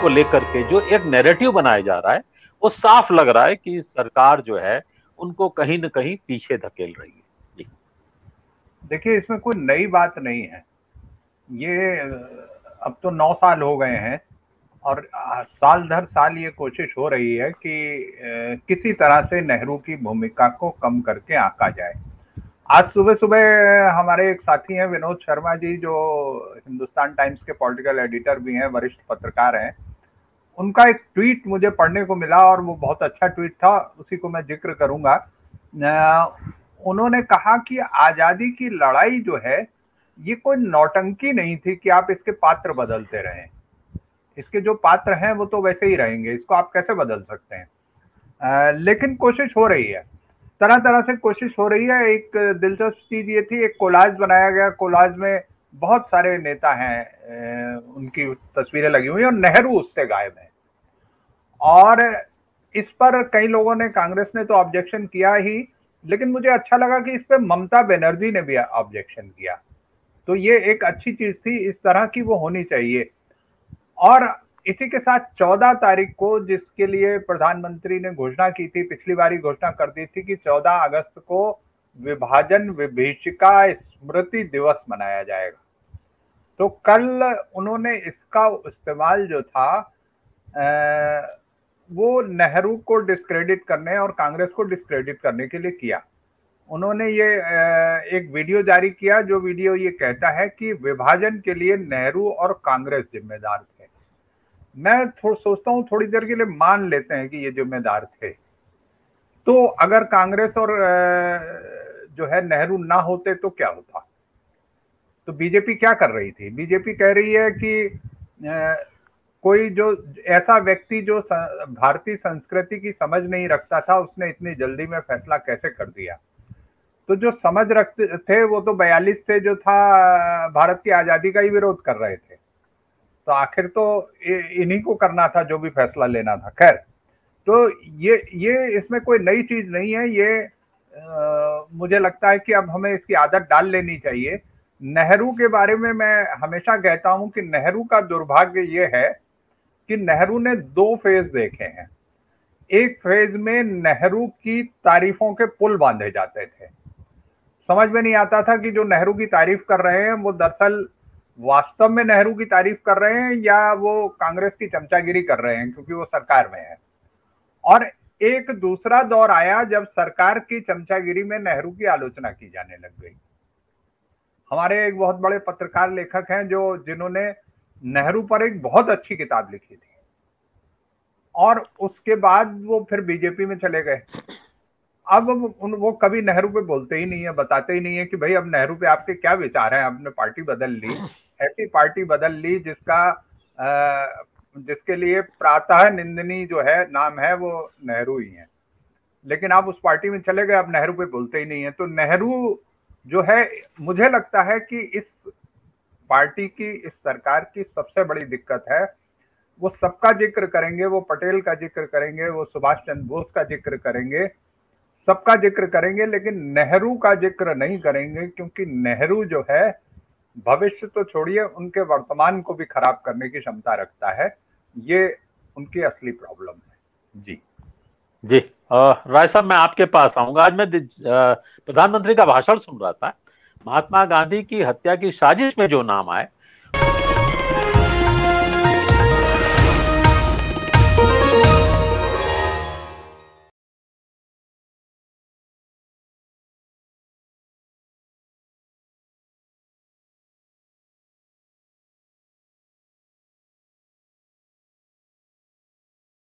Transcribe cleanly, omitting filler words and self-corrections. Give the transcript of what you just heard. को लेकर के जो एक नैरेटिव बनाया जा रहा है वो साफ लग रहा है कि सरकार जो है उनको कहीं न कहीं पीछे धकेल रही है। देखिए, इसमें कोई नई बात नहीं है। ये अब तो 9 साल हो गए हैं और साल दर साल ये कोशिश हो रही है कि किसी तरह से नेहरू की भूमिका को कम करके आंका जाए। आज सुबह सुबह हमारे एक साथी हैं विनोद शर्मा जी, जो हिंदुस्तान टाइम्स के पॉलिटिकल एडिटर भी हैं, वरिष्ठ पत्रकार हैं, उनका एक ट्वीट मुझे पढ़ने को मिला और वो बहुत अच्छा ट्वीट था, उसी को मैं जिक्र करूंगा। उन्होंने कहा कि आज़ादी की लड़ाई जो है ये कोई नौटंकी नहीं थी कि आप इसके पात्र बदलते रहें। इसके जो पात्र हैं वो तो वैसे ही रहेंगे, इसको आप कैसे बदल सकते हैं। लेकिन कोशिश हो रही है, तरह तरह से कोशिश हो रही है। एक दिलचस्प चीज ये थी, एक कोलाज बनाया गया, कोलाज में बहुत सारे नेता हैं, उनकी तस्वीरें लगी हुई और नेहरू उससे गायब है। और इस पर कई लोगों ने, कांग्रेस ने तो ऑब्जेक्शन किया ही, लेकिन मुझे अच्छा लगा कि इस पर ममता बनर्जी ने भी ऑब्जेक्शन किया, तो ये एक अच्छी चीज थी। इस तरह की वो होनी चाहिए। और इसी के साथ 14 तारीख को, जिसके लिए प्रधानमंत्री ने घोषणा की थी, पिछली बारी घोषणा कर दी थी कि 14 अगस्त को विभाजन विभीषिका स्मृति दिवस मनाया जाएगा, तो कल उन्होंने इसका इस्तेमाल जो था वो नेहरू को डिस्क्रेडिट करने और कांग्रेस को डिस्क्रेडिट करने के लिए किया। उन्होंने ये एक वीडियो जारी किया, जो वीडियो ये कहता है कि विभाजन के लिए नेहरू और कांग्रेस जिम्मेदार थे। मैं सोचता हूँ थोड़ी देर के लिए मान लेते हैं कि ये जिम्मेदार थे, तो अगर कांग्रेस और जो है नेहरू ना होते तो क्या होता। तो बीजेपी क्या कर रही थी? बीजेपी कह रही है कि कोई जो ऐसा व्यक्ति जो भारतीय संस्कृति की समझ नहीं रखता था उसने इतनी जल्दी में फैसला कैसे कर दिया। तो जो समझ रखते थे वो तो 42 से जो था भारत की आजादी का ही विरोध कर रहे थे, तो आखिर तो इन्हीं को करना था जो भी फैसला लेना था। खैर, तो ये इसमें कोई नई चीज नहीं है। ये मुझे लगता है कि अब हमें इसकी आदत डाल लेनी चाहिए। नेहरू के बारे में मैं हमेशा कहता हूं कि नेहरू का दुर्भाग्य ये है कि नेहरू ने 2 फेज देखे हैं। एक फेज में नेहरू की तारीफों के पुल बांधे जाते थे, समझ में नहीं आता था कि जो नेहरू की तारीफ कर रहे हैं वो दरअसल वास्तव में नेहरू की तारीफ कर रहे हैं या वो कांग्रेस की चमचागिरी कर रहे हैं क्योंकि वो सरकार में है। और एक दूसरा दौर आया जब सरकार की चमचागिरी में नेहरू की आलोचना की जाने लग गई। हमारे एक बहुत बड़े पत्रकार लेखक हैं जो जिन्होंने नेहरू पर एक बहुत अच्छी किताब लिखी थी और उसके बाद वो फिर बीजेपी में चले गए। अब वो कभी नेहरू पे बोलते ही नहीं है, बताते ही नहीं है कि भाई अब नेहरू पे आपके क्या विचार हैं, आपने पार्टी बदल ली, ऐसी पार्टी बदल ली जिसके लिए प्रातः निंदनी जो है नाम है वो नेहरू ही है, लेकिन आप उस पार्टी में चले गए, अब नेहरू पे बोलते ही नहीं है। तो नेहरू जो है, मुझे लगता है कि इस पार्टी की, इस सरकार की सबसे बड़ी दिक्कत है। वो सबका जिक्र करेंगे, वो पटेल का जिक्र करेंगे, वो सुभाष चंद्र बोस का जिक्र करेंगे, सबका जिक्र करेंगे, लेकिन नेहरू का जिक्र नहीं करेंगे, क्योंकि नेहरू जो है भविष्य तो छोड़िए उनके वर्तमान को भी खराब करने की क्षमता रखता है। ये उनकी असली प्रॉब्लम है। जी जी राय साहब, मैं आपके पास आऊंगा। आज मैं प्रधानमंत्री का भाषण सुन रहा था। महात्मा गांधी की हत्या की साजिश में जो नाम आए